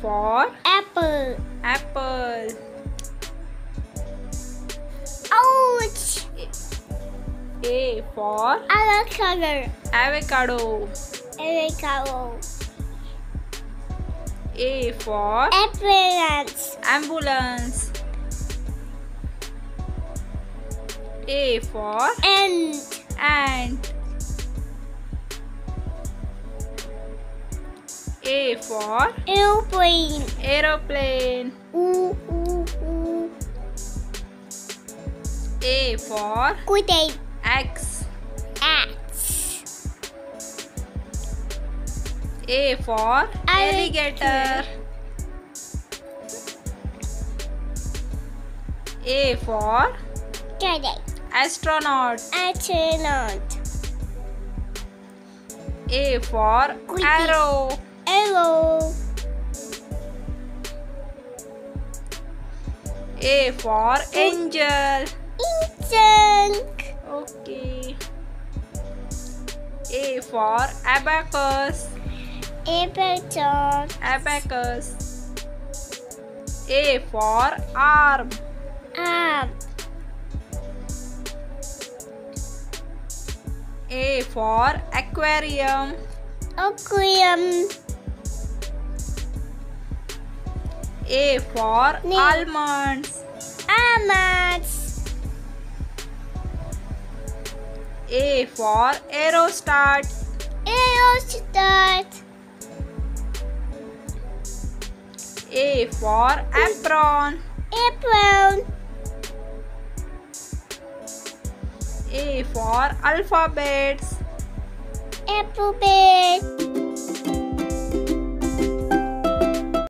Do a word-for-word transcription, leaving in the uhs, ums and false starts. for apple. Apple. Ouch. A for avocado. Avocado. Avocado. A for ambulance. Ambulance. A for ant. Ant. A for aeroplane. Aeroplane. Ooh, ooh, ooh. A for good day. Axe. Axe. A for alligator. A for today. Astronaut. Astronaut. A for good arrow. Day. Hello. A for angel. Angel. Okay. A for abacus. Abacus. Abacus. A for arm. Arm. A for aquarium. Aquarium. A for Name. almonds. Almonds. A for aerostat. Aerostat. A for apron. Apron. A for alphabets. Alphabet.